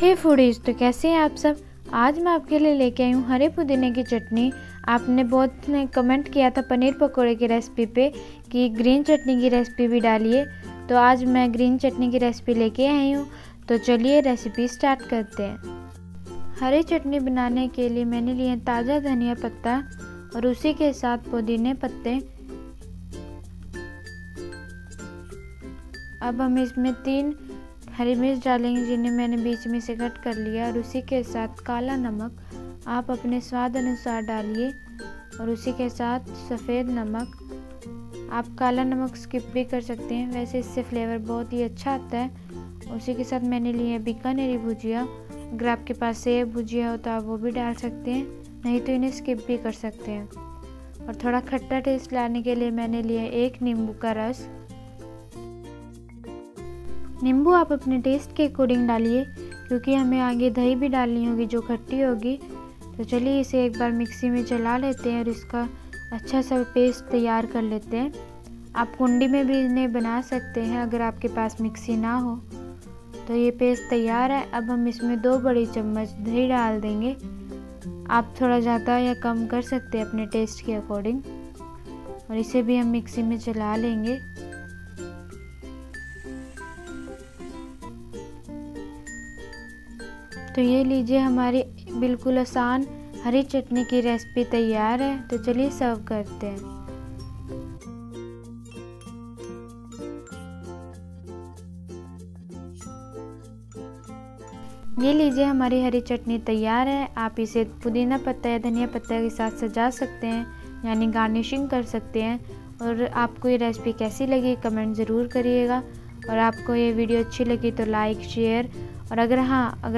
हे foodies, तो कैसे हैं आप सब। आज मैं आपके लिए लेके आई हूँ हरे पुदीने की चटनी। आपने बहुत ने कमेंट किया था पनीर पकोड़े की रेसिपी पे कि ग्रीन चटनी की रेसिपी भी डालिए, तो आज मैं ग्रीन चटनी की रेसिपी लेके आई हूँ। तो चलिए रेसिपी स्टार्ट करते हैं। हरी चटनी बनाने के लिए मैंने लिए ताज़ा धनिया पत्ता और उसी के साथ पुदीने पत्ते। अब हम इसमें 3 हरी मिर्च डालेंगे जिन्हें मैंने बीच में से कट कर लिया, और उसी के साथ काला नमक आप अपने स्वाद अनुसार डालिए, और उसी के साथ सफ़ेद नमक। आप काला नमक स्किप भी कर सकते हैं, वैसे इससे फ्लेवर बहुत ही अच्छा आता है। उसी के साथ मैंने लिए है बीकानेरी भुजिया। अगर आपके पास सेब भुजिया हो तो आप वो भी डाल सकते हैं, नहीं तो इन्हें स्किप भी कर सकते हैं। और थोड़ा खट्टा टेस्ट लाने के लिए मैंने लिया है 1 नींबू का रस। नींबू आप अपने टेस्ट के अकॉर्डिंग डालिए, क्योंकि हमें आगे दही भी डालनी होगी जो खट्टी होगी। तो चलिए इसे एक बार मिक्सी में चला लेते हैं और इसका अच्छा सा पेस्ट तैयार कर लेते हैं। आप कुंडी में भी इन्हें बना सकते हैं अगर आपके पास मिक्सी ना हो। तो ये पेस्ट तैयार है। अब हम इसमें 2 बड़ी चम्मच दही डाल देंगे। आप थोड़ा ज़्यादा या कम कर सकते हैं अपने टेस्ट के अकॉर्डिंग, और इसे भी हम मिक्सी में चला लेंगे। तो ये लीजिए, हमारी बिल्कुल आसान हरी चटनी की रेसिपी तैयार है। तो चलिए सर्व करते हैं। ये लीजिए, हमारी हरी चटनी तैयार है। आप इसे पुदीना पत्ता या धनिया पत्ता के साथ सजा सकते हैं, यानी गार्निशिंग कर सकते हैं। और आपको ये रेसिपी कैसी लगी कमेंट ज़रूर करिएगा, और आपको ये वीडियो अच्छी लगी तो लाइक, शेयर, और अगर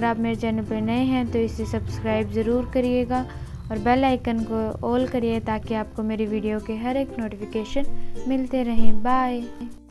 आप मेरे चैनल पर नए हैं तो इसे सब्सक्राइब ज़रूर करिएगा और बेल आइकन को ऑल करिए ताकि आपको मेरी वीडियो के हर एक नोटिफिकेशन मिलते रहें। बाय।